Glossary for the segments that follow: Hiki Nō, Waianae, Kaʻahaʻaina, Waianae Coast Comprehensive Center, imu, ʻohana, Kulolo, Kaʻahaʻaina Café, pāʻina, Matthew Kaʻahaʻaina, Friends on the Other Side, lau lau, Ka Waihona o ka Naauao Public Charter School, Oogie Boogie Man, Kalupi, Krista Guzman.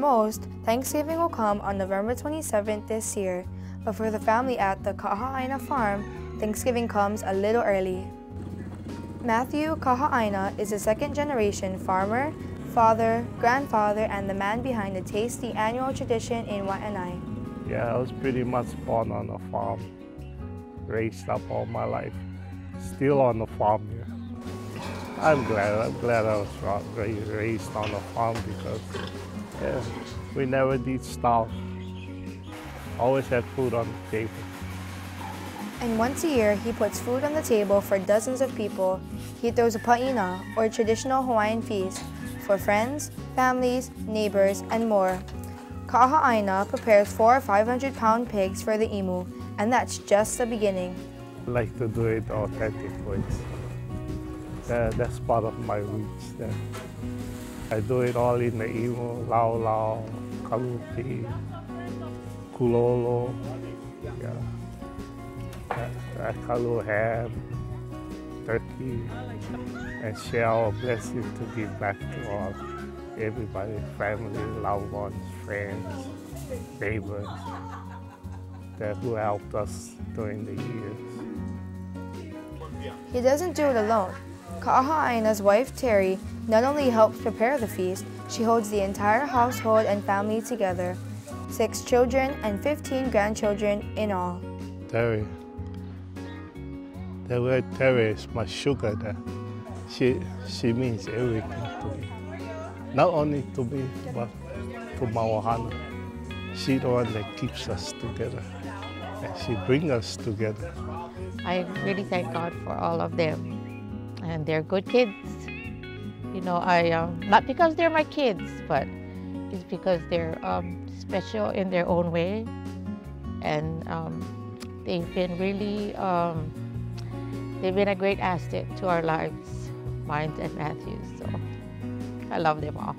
most, Thanksgiving will come on November 27th this year, but for the family at the Kaʻahaʻaina farm, Thanksgiving comes a little early. Matthew Kaʻahaʻaina is a second-generation farmer, father, grandfather, and the man behind the tasty annual tradition in Waianae. Yeah, I was pretty much born on a farm, raised up all my life, still on the farm here. I'm glad I was raised on a farm because yeah, we never did starve. Always had food on the table. And once a year, he puts food on the table for dozens of people. He throws a paʻina, or traditional Hawaiian feast, for friends, families, neighbors, and more. Kaʻahaʻaina prepares 400- or 500-pound pigs for the imu, and that's just the beginning. I like to do it authentic ways. That's part of my roots there. I do it all in the imu, lau lau, Kalupi, Kulolo, yeah. I color ham, turkey, and share a blessing to give back to all, everybody, family, loved ones, friends, neighbors, that who helped us during the years. He doesn't do it alone. Kaʻahaʻaina's wife, Terry, not only helps prepare the feast, she holds the entire household and family together, 6 children and 15 grandchildren in all. Terry. The word Terry is my sugar there. She means everything to me. Not only to me, but to my ʻohana. She's the one that keeps us together. And she brings us together. I really thank God for all of them. And they're good kids. You know, not because they're my kids, but it's because they're special in their own way. And they've been really, they've been a great asset to our lives, mine and Matthew's, so I love them all.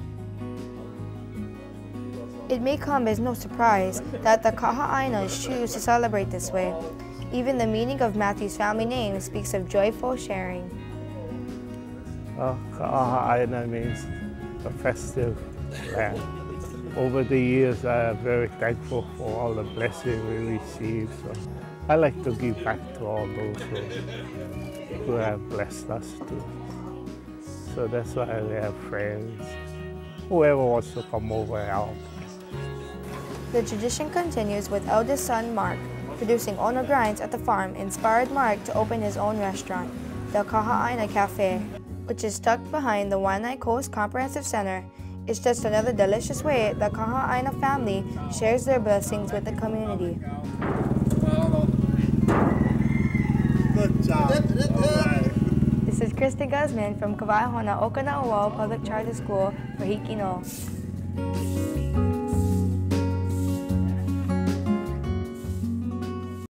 It may come as no surprise that the Kaʻahaʻainas choose to celebrate this way. Even the meaning of Matthew's family name speaks of joyful sharing. Kaʻahaʻaina means a festive land. Over the years, I am very thankful for all the blessings we received. So I like to give back to all those who have blessed us too. So that's why we have friends, whoever wants to come over and help. The tradition continues with eldest son Mark, producing owner grinds at the farm inspired Mark to open his own restaurant, the Kaʻahaʻaina Café, which is tucked behind the Waianae Coast Comprehensive Center. It's just another delicious way the Kaʻahaʻaina family shares their blessings with the community. Good job. Right. This is Krista Guzman from Ka Waihona o ka Naauao Public Charter School for Hiki Nō.